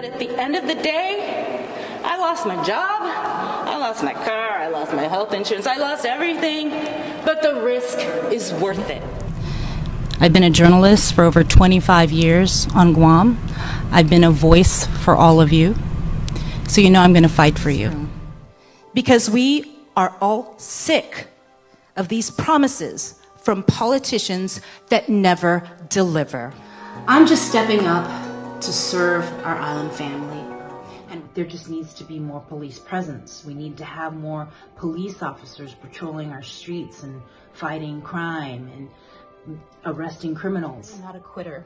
But at the end of the day, I lost my job, I lost my car, I lost my health insurance, I lost everything, but the risk is worth it. I've been a journalist for over 25 years on Guam. I've been a voice for all of you. So you know I'm going to fight for you. Because we are all sick of these promises from politicians that never deliver. I'm just stepping up to serve our island family. And there just needs to be more police presence. We need to have more police officers patrolling our streets and fighting crime and arresting criminals. I'm not a quitter.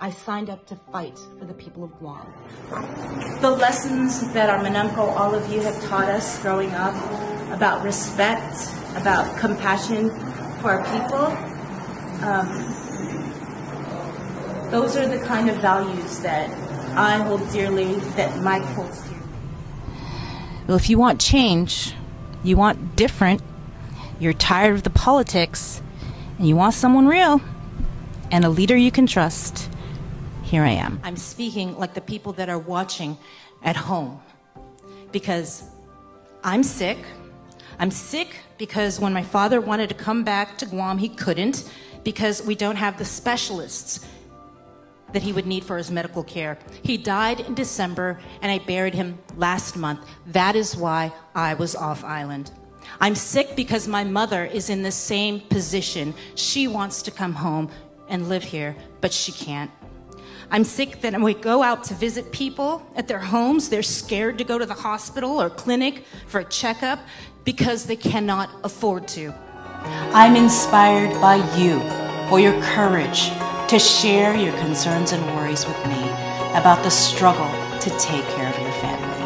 I signed up to fight for the people of Guam. The lessons that our Manamko, all of you, have taught us growing up about respect, about compassion for our people, those are the kind of values that I hold dearly, that Mike holds dearly. Well, if you want change, you want different, you're tired of the politics, and you want someone real and a leader you can trust, here I am. I'm speaking like the people that are watching at home, because I'm sick. I'm sick because when my father wanted to come back to Guam, he couldn't because we don't have the specialists that he would need for his medical care. He died in December and I buried him last month. That is why I was off island. I'm sick because my mother is in the same position. She wants to come home and live here, but she can't. I'm sick that when we go out to visit people at their homes, they're scared to go to the hospital or clinic for a checkup because they cannot afford to. I'm inspired by you for your courage to share your concerns and worries with me about the struggle to take care of your family.